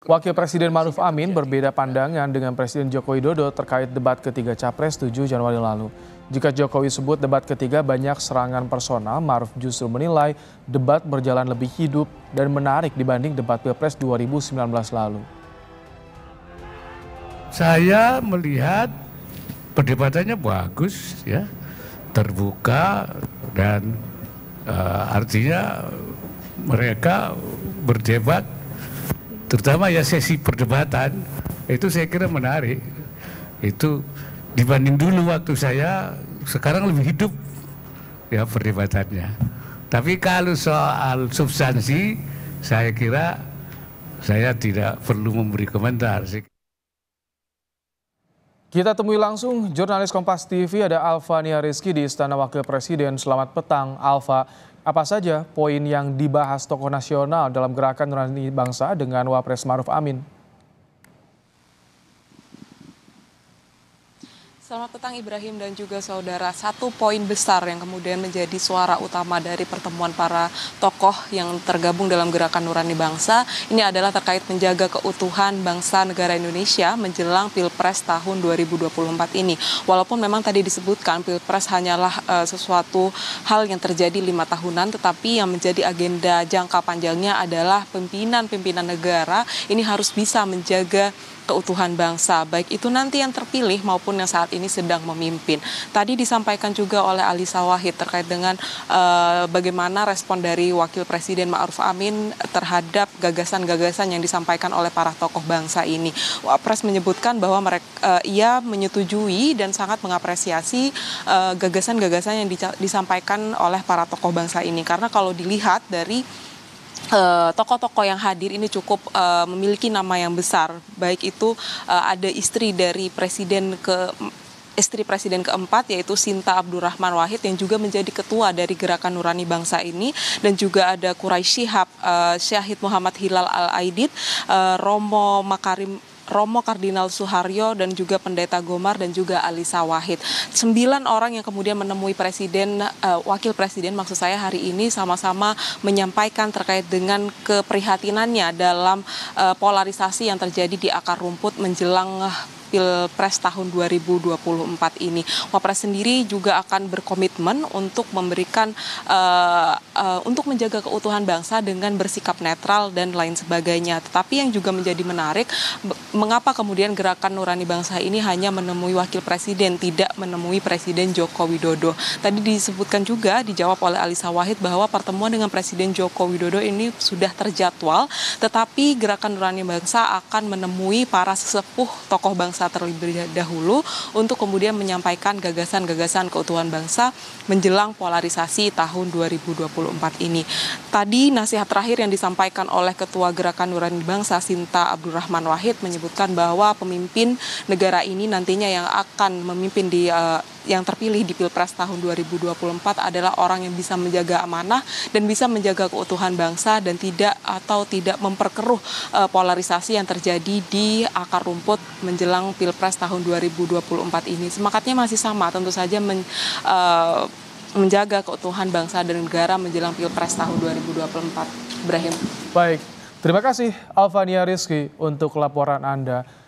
Wakil Presiden Maruf Amin berbeda pandangan dengan Presiden Joko Widodo terkait debat ketiga Capres 7 Januari lalu. Jika Jokowi sebut debat ketiga banyak serangan personal, Maruf justru menilai debat berjalan lebih hidup dan menarik dibanding debat Pilpres 2019 lalu. Saya melihat perdebatannya bagus, ya, terbuka, dan artinya mereka berdebat. Terutama ya sesi perdebatan, itu saya kira menarik. Itu dibanding dulu waktu saya, sekarang lebih hidup ya perdebatannya. Tapi kalau soal substansi, saya kira saya tidak perlu memberi komentar sih. Kita temui langsung jurnalis Kompas TV ada Alfa Nia Rizky di Istana Wakil Presiden. Selamat petang, Alfa. Apa saja poin yang dibahas tokoh nasional dalam gerakan Nurani Bangsa dengan Wapres Maruf Amin? Selamat petang Ibrahim dan juga saudara. Satu poin besar yang kemudian menjadi suara utama dari pertemuan para tokoh yang tergabung dalam Gerakan Nurani Bangsa ini adalah terkait menjaga keutuhan bangsa negara Indonesia menjelang Pilpres tahun 2024 ini. Walaupun memang tadi disebutkan Pilpres hanyalah sesuatu hal yang terjadi 5 tahunan, tetapi yang menjadi agenda jangka panjangnya adalah pimpinan-pimpinan negara ini harus bisa menjaga keutuhan bangsa, baik itu nanti yang terpilih maupun yang saat ini sedang memimpin. Tadi disampaikan juga oleh Alissa Wahid terkait dengan bagaimana respon dari Wakil Presiden Ma'ruf Amin terhadap gagasan-gagasan yang disampaikan oleh para tokoh bangsa ini. Wapres menyebutkan bahwa ia menyetujui dan sangat mengapresiasi gagasan-gagasan yang disampaikan oleh para tokoh bangsa ini, karena kalau dilihat dari tokoh-tokoh yang hadir ini cukup memiliki nama yang besar, baik itu ada istri dari istri presiden keempat yaitu Sinta Abdurrahman Wahid yang juga menjadi ketua dari Gerakan Nurani Bangsa ini, dan juga ada Quraish Shihab, Syahid Muhammad Hilal Al-Aidit, Romo Makarim, Romo Kardinal Suharyo, dan juga Pendeta Gomar, dan juga Alissa Wahid. 9 orang yang kemudian menemui wakil presiden maksud saya hari ini, sama-sama menyampaikan terkait dengan keprihatinannya dalam polarisasi yang terjadi di akar rumput menjelang Pilpres tahun 2024 ini. Wapres sendiri juga akan berkomitmen untuk memberikan untuk menjaga keutuhan bangsa dengan bersikap netral dan lain sebagainya. Tetapi yang juga menjadi menarik, mengapa kemudian Gerakan Nurani Bangsa ini hanya menemui Wakil Presiden, tidak menemui Presiden Joko Widodo. Tadi disebutkan juga, dijawab oleh Alissa Wahid, bahwa pertemuan dengan Presiden Joko Widodo ini sudah terjadwal, tetapi Gerakan Nurani Bangsa akan menemui para sesepuh tokoh bangsa terlebih dahulu untuk kemudian menyampaikan gagasan-gagasan keutuhan bangsa menjelang polarisasi tahun 2024 ini. Tadi nasihat terakhir yang disampaikan oleh Ketua Gerakan Nurani Bangsa Sinta Abdurrahman Wahid menyebutkan bahwa pemimpin negara ini nantinya yang akan memimpin yang terpilih di Pilpres tahun 2024 adalah orang yang bisa menjaga amanah dan bisa menjaga keutuhan bangsa dan tidak memperkeruh polarisasi yang terjadi di akar rumput menjelang Pilpres tahun 2024 ini. Semangatnya masih sama, tentu saja menjaga keutuhan bangsa dan negara menjelang Pilpres tahun 2024. Ibrahim. Baik, terima kasih Alfa Nia Rizky untuk laporan Anda.